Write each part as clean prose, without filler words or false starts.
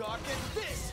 God, get this!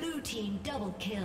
Blue team double kill.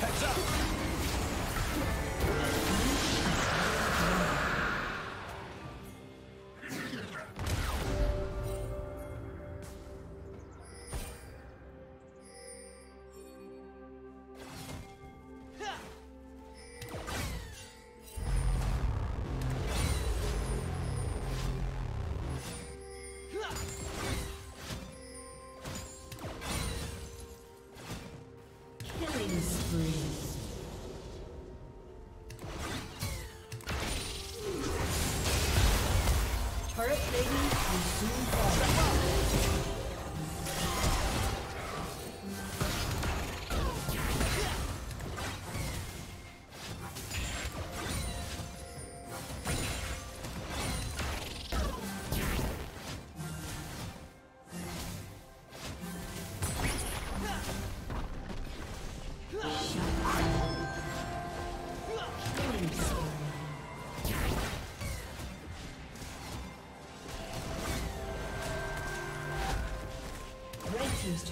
Heads up! team's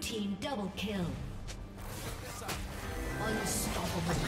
Team double kill. Unstoppable.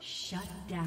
Shut down.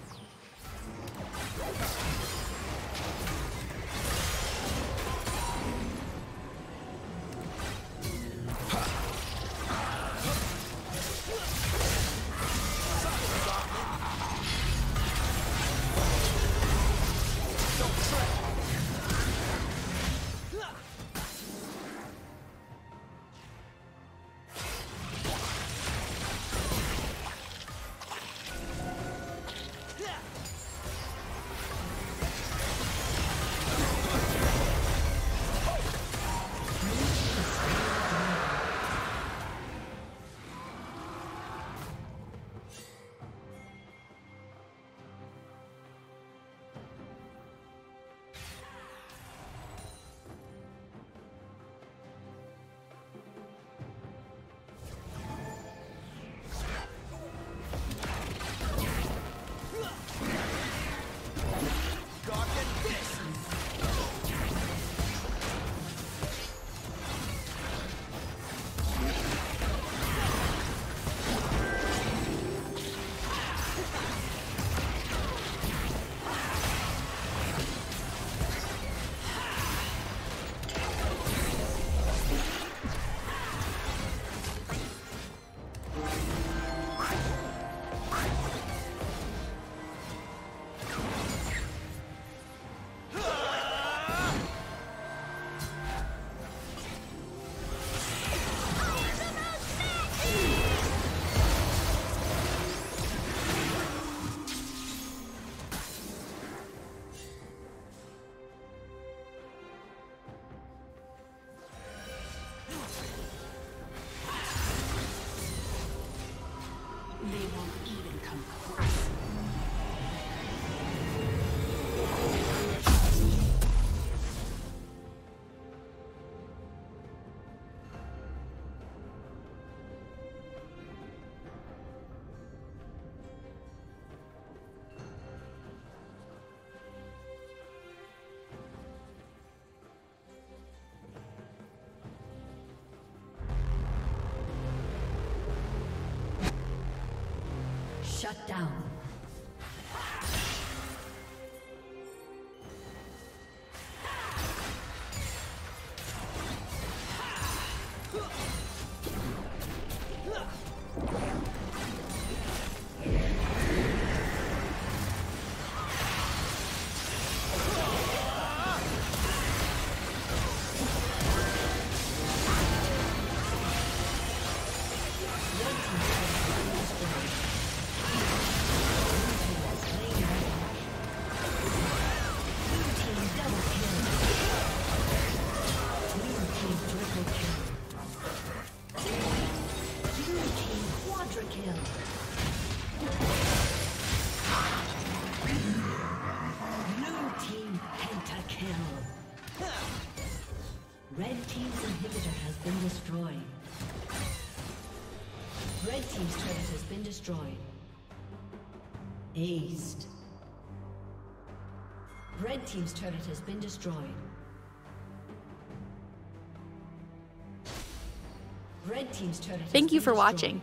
Shut down. Team's turret has been destroyed. Aced. Red team's turret has been destroyed. Red team's turret. Thank you for watching.